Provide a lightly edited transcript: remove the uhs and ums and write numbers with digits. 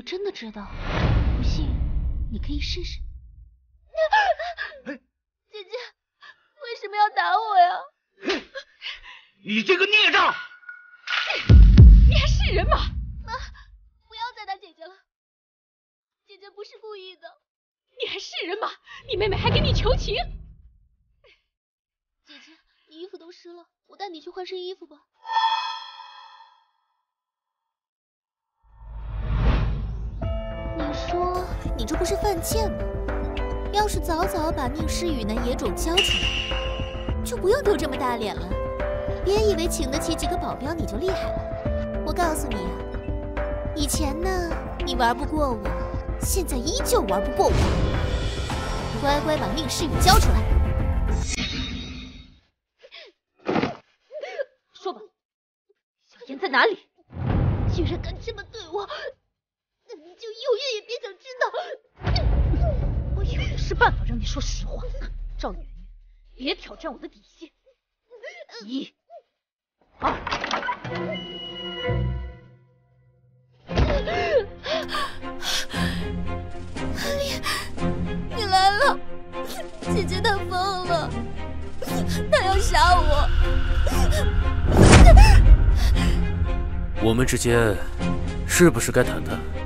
我真的知道，不信你可以试试。姐姐，为什么要打我呀？你这个孽障！你还是人吗？妈，不要再打姐姐了，姐姐不是故意的。你还是人吗？你妹妹还给你求情。姐姐，你衣服都湿了，我带你去换身衣服吧。 说你这不是犯贱吗？要是早早把宁诗雨那野种交出来，就不用丢这么大脸了。别以为请得起几个保镖你就厉害了。我告诉你啊，以前呢你玩不过我，现在依旧玩不过我。乖乖把宁诗雨交出来。说吧，小妍在哪里？居然敢这么对我！ 就永远也别想知道，我有的是办法让你说实话。赵圆圆，别挑战我的底线。1、2，你来了，姐姐她疯了，她要杀我。我们之间是不是该谈谈？